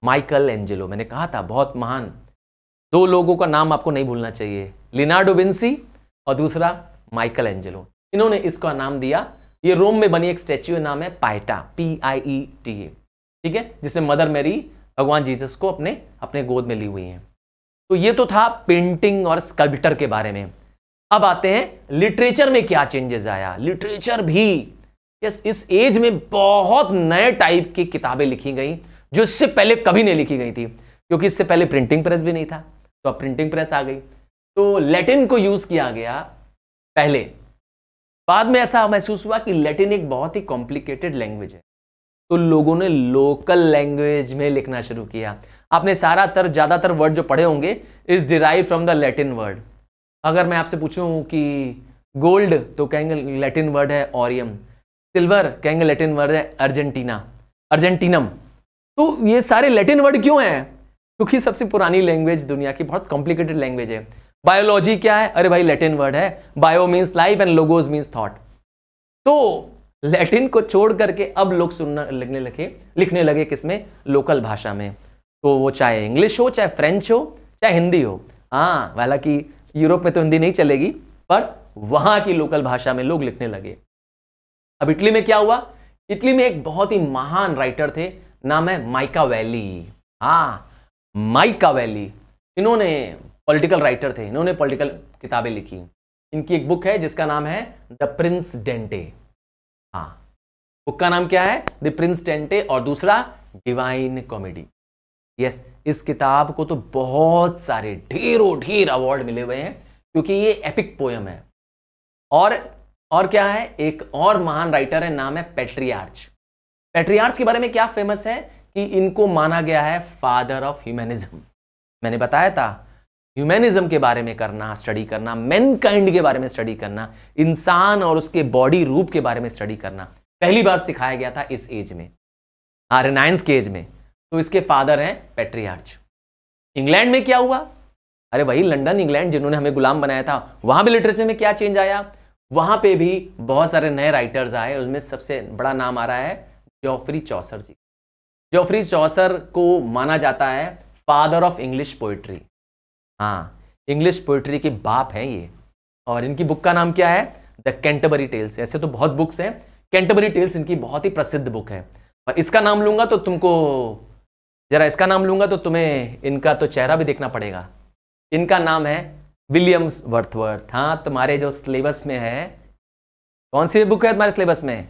माइकल एंजेलो। मैंने कहा था बहुत महान। 2 लोगों का नाम आपको नहीं भूलना चाहिए, लियोनार्डो विंसी और दूसरा माइकल एंजेलो। इन्होंने इसका नाम दिया। ये रोम में बनी एक स्टैच्यू का नाम है पाएटा, PIETA, ठीक है, जिसमें मदर मैरी भगवान जीसस को अपने अपने गोद में ली हुई हैं। तो ये तो था पेंटिंग और स्कल्पचर के बारे में। अब आते हैं लिटरेचर में क्या चेंजेस आया। लिटरेचर भी इस एज में बहुत नए टाइप की किताबें लिखी गई जो इससे पहले कभी नहीं लिखी गई थी, क्योंकि इससे पहले प्रिंटिंग प्रेस भी नहीं था। तो अब प्रिंटिंग प्रेस आ गई, तो लैटिन को यूज किया गया पहले। बाद में ऐसा महसूस हुआ कि लैटिन एक बहुत ही कॉम्प्लिकेटेड लैंग्वेज है, तो लोगों ने लोकल लैंग्वेज में लिखना शुरू किया। आपने ज़्यादातर वर्ड जो पढ़े होंगे is derive from the Latin word. अगर मैं आपसे पूछूं कि गोल्ड, तो कहेंगे लैटिन वर्ड है ऑरियम। सिल्वर कहेंगे लैटिन वर्ड है अर्जेंटीना, अर्जेंटिनम। तो ये सारे लैटिन वर्ड क्यों हैं? क्योंकि सबसे पुरानी लैंग्वेज दुनिया की, बहुत कॉम्प्लिकेटेड लैंग्वेज है। बायोलॉजी क्या है? अरे भाई लैटिन वर्ड है, bio means life and logos means thought. तो लैटिन को छोड़ करके अब लोग लिखने लगे किसमें? लोकल भाषा में। तो वो चाहे इंग्लिश हो, चाहे फ्रेंच हो, चाहे हिंदी हो। हाँ, हालांकि यूरोप में तो हिंदी नहीं चलेगी, पर वहां की लोकल भाषा में लोग लिखने लगे। अब इटली में क्या हुआ? इटली में एक बहुत ही महान राइटर थे, नाम है माइकावेली। हाँ, माइकावेली। इन्होंने पॉलिटिकल राइटर थे, इन्होंने पॉलिटिकल किताबें लिखी। इनकी एक बुक है जिसका नाम है द प्रिंस डेंटे। हाँ, बुक का नाम क्या है? The Prince Dante. और दूसरा डिवाइन कॉमेडी। यस, इस किताब को तो बहुत सारे ढेर अवार्ड मिले हुए हैं, क्योंकि ये एपिक पोयम है। और क्या है, एक और महान राइटर है, नाम है पैट्रियार्च। पैट्रियार्च के बारे में क्या फेमस है कि इनको माना गया है फादर ऑफ ह्यूमनिज्म। मैंने बताया था ह्यूमनिज्म के बारे में करना, स्टडी करना, मैनकाइंड के बारे में स्टडी करना, इंसान और उसके बॉडी रूप के बारे में स्टडी करना पहली बार सिखाया गया था इस एज में, रेनेसांस के एज में। तो इसके फादर हैं पैट्रियार्च। इंग्लैंड में क्या हुआ? अरे वही लंदन, इंग्लैंड, जिन्होंने हमें गुलाम बनाया था। वहां भी लिटरेचर में क्या चेंज आया? वहां पे भी बहुत सारे नए राइटर्स आए। उसमें सबसे बड़ा नाम आ रहा है जॉफ्री चौसर जी। जॉफ्री चौसर को माना जाता है फादर ऑफ इंग्लिश पोइट्री। हाँ, इंग्लिश पोइट्री के बाप हैं ये। और इनकी बुक का नाम क्या है? The Canterbury tales. ऐसे तो बहुत बुक्स हैं, कैंटरबरी टेल्स इनकी बहुत ही प्रसिद्ध बुक है। और इसका नाम लूंगा तो तुम्हें इनका तो चेहरा भी देखना पड़ेगा। इनका नाम है विलियम्स वर्थवर्थ। हाँ, तुम्हारे जो सिलेबस में है, कौन सी बुक है तुम्हारे सिलेबस में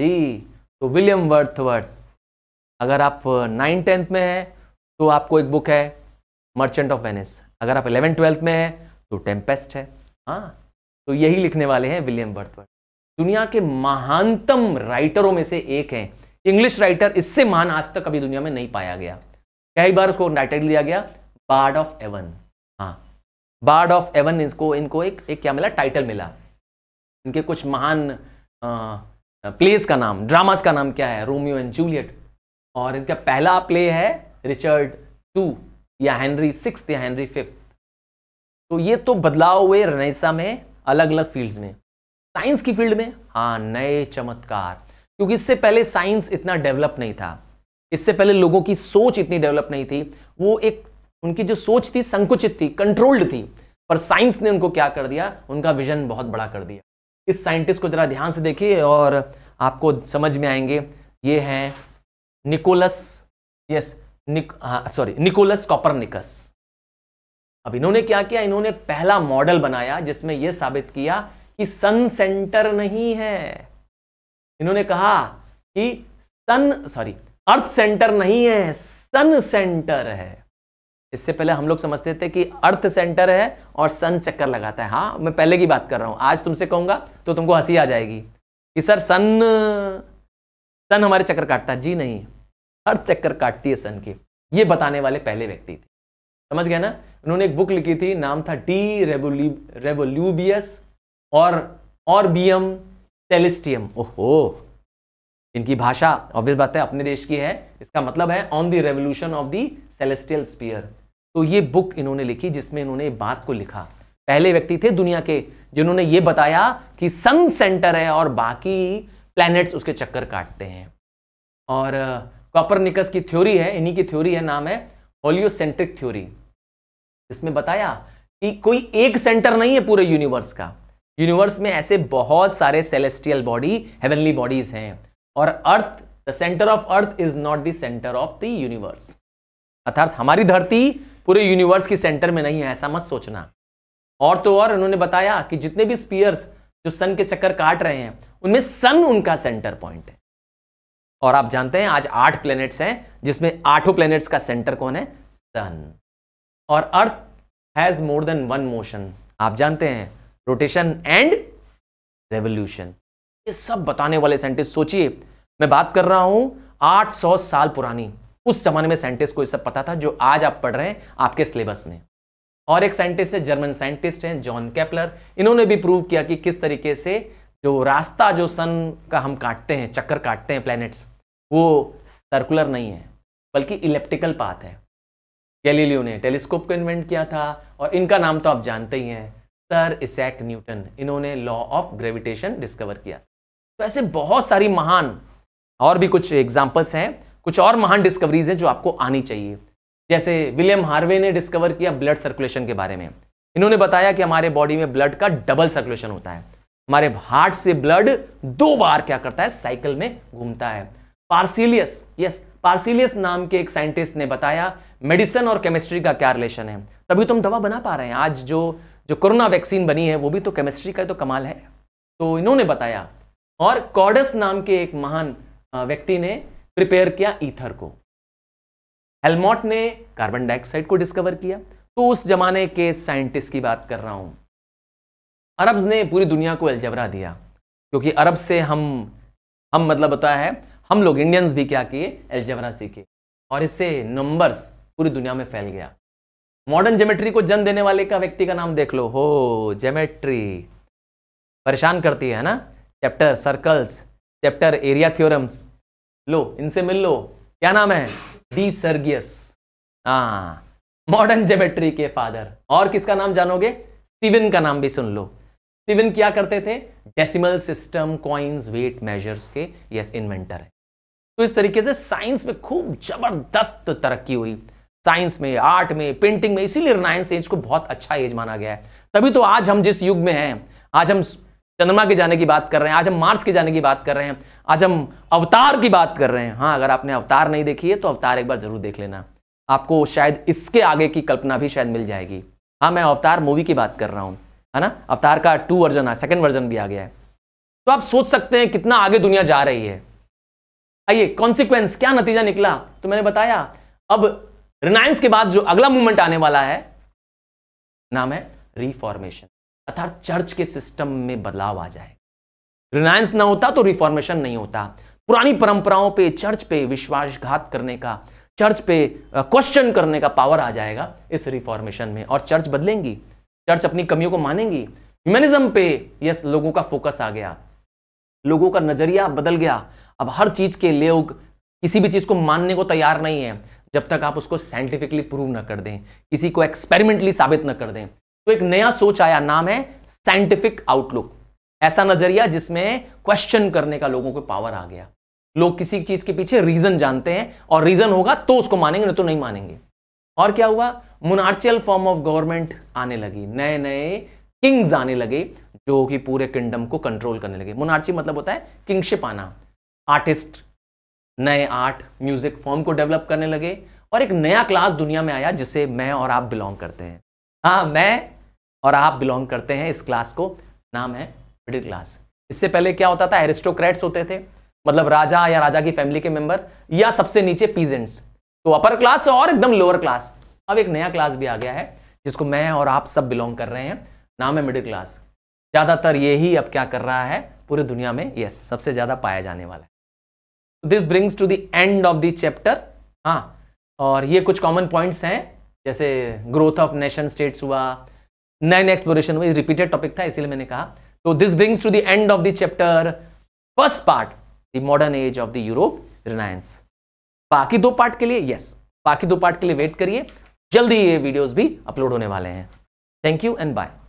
जी? तो विलियम वर्थवर्थ। अगर आप 9th-10th में है तो आपको एक बुक है मर्चेंट ऑफ वेनिस। अगर आप 11th-12th में है तो टेम्पेस्ट है। हाँ, तो यही लिखने वाले हैं विलियम वर्ड्सवर्थ। दुनिया के महानतम राइटरों में से एक हैं। इंग्लिश राइटर इससे महान आज तक कभी दुनिया में नहीं पाया गया। कई बार उसको टाइटल दिया गया बार्ड ऑफ एवन। हाँ, बार्ड ऑफ एवन इनको एक क्या मिला, टाइटल मिला। इनके कुछ महान प्लेस का नाम, ड्रामास का नाम क्या है? Romeo and Juliet. और इनका पहला प्ले है रिचर्ड II या हेनरी VI या हेनरी V। तो ये तो बदलाव हुए रेनेसां में, अलग अलग फील्ड्स में, साइंस की फील्ड में। हाँ, नए चमत्कार, क्योंकि इससे पहले साइंस इतना डेवलप नहीं था, इससे पहले लोगों की सोच इतनी डेवलप नहीं थी। वो एक उनकी जो सोच थी संकुचित थी, कंट्रोल्ड थी, पर साइंस ने उनको क्या कर दिया, उनका विजन बहुत बड़ा कर दिया। इस साइंटिस्ट को जरा ध्यान से देखिए और आपको समझ में आएंगे। ये हैं निकोलस कोपरनिकस। अब इन्होंने क्या किया, इन्होंने पहला मॉडल बनाया जिसमें यह साबित किया कि सन सेंटर नहीं है। इन्होंने कहा कि अर्थ सेंटर नहीं है, सन सेंटर है। इससे पहले हम लोग समझते थे कि अर्थ सेंटर है और सन चक्कर लगाता है। हाँ, मैं पहले की बात कर रहा हूं। आज तुमसे कहूंगा तो तुमको हंसी आ जाएगी कि सर सन हमारे चक्कर काटता है। जी नहीं, अर्थ चक्कर काटती है सन की। ये बताने वाले पहले व्यक्ति थे, समझ गए ना। उन्होंने एक बुक लिखी थी, नाम था डी रेवोल्यूबियस और ऑर्बियम सेलेस्टियम। ओहो, इनकी भाषा ऑब्वियस बात है अपने देश की है, इसका मतलब है on the revolution of the celestial sphere. तो ये बुक इन्होंने लिखी जिसमें इन्होंने बात को लिखा। पहले व्यक्ति थे दुनिया के जिन्होंने ये बताया कि सन सेंटर है और बाकी प्लैनेट्स उसके चक्कर काटते हैं। और कोपरनिकस की थ्योरी है, इन्हीं की थ्योरी है, नाम है होलियोसेंट्रिक थ्योरी। इसमें बताया कि कोई एक सेंटर नहीं है पूरे यूनिवर्स का। यूनिवर्स में ऐसे बहुत सारे सेलेस्टियल बॉडी, हेवनली बॉडीज हैं, और earth, the centre of earth is not the centre of the universe. अर्थात हमारी धरती पूरे यूनिवर्स की सेंटर में नहीं है, ऐसा मत सोचना। और तो और उन्होंने बताया कि जितने भी स्फीयर्स जो सन के चक्कर काट रहे हैं उनमें सन उनका सेंटर पॉइंट है। और आप जानते हैं आज 8 प्लैनेट्स हैं जिसमें 8 प्लैनेट्स का सेंटर कौन है, सन। और earth has more than one motion, आप जानते हैं, रोटेशन एंड रेवोल्यूशन। ये सब बताने वाले साइंटिस्ट, सोचिए मैं बात कर रहा हूं 800 साल पुरानी, उस जमाने में साइंटिस्ट को ये सब पता था जो आज आप पढ़ रहे हैं आपके सिलेबस में। और एक साइंटिस्ट है, जर्मन साइंटिस्ट हैं, जॉन केपलर। इन्होंने भी प्रूव किया कि किस तरीके से जो रास्ता जो सन का हम काटते हैं, चक्कर काटते हैं प्लैनेट्स, वो सर्कुलर नहीं है बल्कि इलेप्टिकल पाथ है। गैलीलियो ने टेलीस्कोप को इन्वेंट किया था और इनका नाम तो आप जानते ही हैं, सर इसैक न्यूटन। इन्होंने लॉ ऑफ ग्रेविटेशन डिस्कवर किया। तो ऐसे बहुत सारी महान और भी कुछ एग्जाम्पल्स हैं, कुछ और महान डिस्कवरीज हैं जो आपको आनी चाहिए। जैसे विलियम हार्वे ने डिस्कवर किया ब्लड सर्कुलेशन के बारे में। इन्होंने बताया कि हमारे बॉडी में ब्लड का डबल सर्कुलेशन होता है, हमारे हार्ट से ब्लड 2 बार क्या करता है, साइकिल में घूमता है। पार्सिलियस नाम के एक साइंटिस्ट ने बताया मेडिसिन और केमिस्ट्री का क्या रिलेशन है, तभी तुम दवा बना पा रहे हैं। आज जो कोरोना वैक्सीन बनी है वो भी तो केमिस्ट्री का ही तो कमाल है, तो इन्होंने बताया। और कॉर्डस नाम के एक महान व्यक्ति ने प्रिपेयर किया ईथर को। हेलमोट ने कार्बन डाइऑक्साइड को डिस्कवर किया। तो उस जमाने के साइंटिस्ट की बात कर रहा हूं। अरब्स ने पूरी दुनिया को अलजेब्रा दिया, क्योंकि अरब से हम मतलब होता है हम लोग इंडियंस भी क्या किए, अलजेब्रा सीखे, और इससे नंबर्स पूरी दुनिया में फैल गया। मॉडर्न ज्योमेट्री को जन्म देने वाले का व्यक्ति का नाम देख लो। हो, ज्योमेट्री परेशान करती है ना, chapter circles, chapter area theorems, लो इनसे मिल लो। क्या नाम है, डी सर्गियस। हाँ, मॉडर्न ज्योमेट्री के फादर। और किसका नाम जानोगे, स्टीवन का नाम भी सुन लो। स्टीवन क्या करते थे, decimal system, coins, weight, measures के इन्वेंटर है। तो इस तरीके से साइंस में खूब जबरदस्त तरक्की हुई, साइंस में, आर्ट में, पेंटिंग में। इसीलिए रिनायंस एज को बहुत अच्छा एज माना गया है। तभी तो आज हम जिस युग में हैं, आज हम चंद्रमा के जाने की बात कर रहे हैं, आज हम मार्स के जाने की बात कर रहे हैं, आज हम अवतार की बात कर रहे हैं। हाँ, अगर आपने अवतार नहीं देखी है तो अवतार एक बार जरूर देख लेना, आपको शायद इसके आगे की कल्पना भी शायद मिल जाएगी। हाँ, मैं अवतार मूवी की बात कर रहा हूँ, है ना। अवतार का 2 वर्जन है, 2nd वर्जन भी आ गया है। तो आप सोच सकते हैं कितना आगे दुनिया जा रही है। आइए, कॉन्सिक्वेंस क्या नतीजा निकला, तो मैंने बताया। अब रिनायंस के बाद जो अगला मूवमेंट आने वाला है, नाम है रिफॉर्मेशन, अर्थात चर्च के सिस्टम में बदलाव आ जाएगा। रिनायंस ना होता तो रिफॉर्मेशन नहीं होता। पुरानी परंपराओं पे, चर्च पे विश्वासघात करने का, चर्च पे क्वेश्चन करने का पावर आ जाएगा इस रिफॉर्मेशन में, और चर्च बदलेंगी, चर्च अपनी कमियों को मानेंगी। ह्यूमनिज्म पे यस लोगों का फोकस आ गया, लोगों का नजरिया बदल गया। अब हर चीज के लोग किसी भी चीज को मानने को तैयार नहीं है जब तक आप उसको साइंटिफिकली प्रूव ना कर दें, किसी को एक्सपेरिमेंटली साबित ना कर दें। तो एक नया सोच आया, नाम है साइंटिफिक आउटलुक। ऐसा नजरिया जिसमें क्वेश्चन करने का लोगों को पावर आ गया। लोग किसी चीज के पीछे रीजन जानते हैं, और रीजन होगा तो उसको मानेंगे, नहीं तो नहीं मानेंगे। और क्या हुआ, मोनार्चियल फॉर्म ऑफ गवर्नमेंट आने लगी, नए नए किंग्स आने लगे जो कि पूरे किंगडम को कंट्रोल करने लगे। मोनार्ची मतलब होता है किंगशिप आना। आर्टिस्ट नए आर्ट म्यूजिक फॉर्म को डेवलप करने लगे और एक नया क्लास दुनिया में आया जिसे मैं और आप बिलोंग करते हैं। हाँ, मैं और आप बिलोंग करते हैं इस क्लास को, नाम है मिडिल क्लास। इससे पहले क्या होता था, एरिस्टोक्रेट्स होते थे, मतलब राजा या राजा की फैमिली के मेंबर, या सबसे नीचे पीजेंट्स, तो अपर क्लास और एकदम लोअर क्लास। अब एक नया क्लास भी आ गया है जिसको मैं और आप सब बिलोंग कर रहे हैं, नाम है मिडिल क्लास। ज्यादातर यही अब क्या कर रहा है पूरी दुनिया में, यस, सबसे ज्यादा पाया जाने वाला है। This brings to the end of the chapter. हाँ, और ये कुछ कॉमन पॉइंट्स हैं, जैसे ग्रोथ ऑफ नेशन स्टेट्स हुआ, नैन एक्सप्लोरेशन हुआ, रिपीटेड टॉपिक था इसीलिए मैंने कहा। तो this brings to the end of the chapter first part, the modern age of the Europe renaissance. बाकी दो पार्ट के लिए, यस, बाकी दो पार्ट के लिए वेट करिए, जल्दी ये वीडियोस भी अपलोड होने वाले हैं। Thank you and bye.